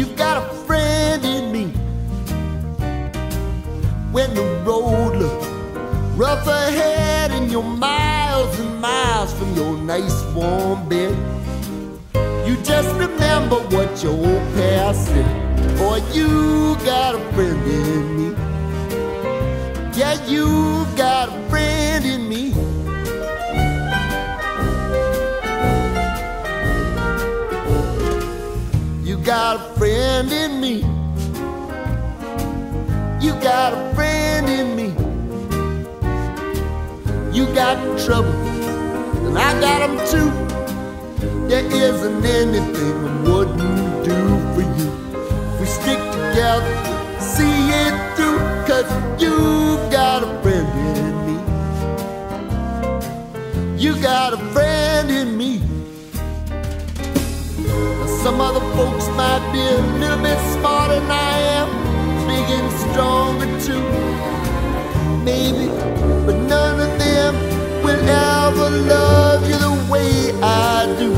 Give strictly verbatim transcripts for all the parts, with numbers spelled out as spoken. You've got a friend in me. When the road looks rough ahead and you're miles and miles from your nice warm bed, you just remember what your old past said. Boy, you got a friend in me. Yeah, you got a friend in me. You got a friend in me. You got a friend in me. You got trouble, and I got them too. There isn't anything I wouldn't do for you. We stick together, see it through, 'cause you've got a friend in me. You got a friend in me. Some other folks might be a little bit smarter than I am, big and stronger too, maybe, but none of them will ever love you the way I do.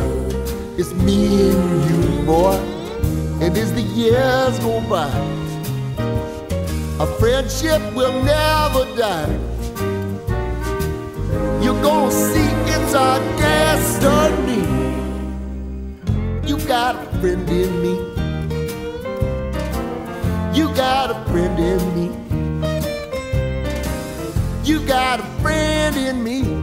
It's me and you, boy, and as the years go by, our friendship will never die. You're gonna see it's our destiny. You got a friend in me. You got a friend in me. You got a friend in me.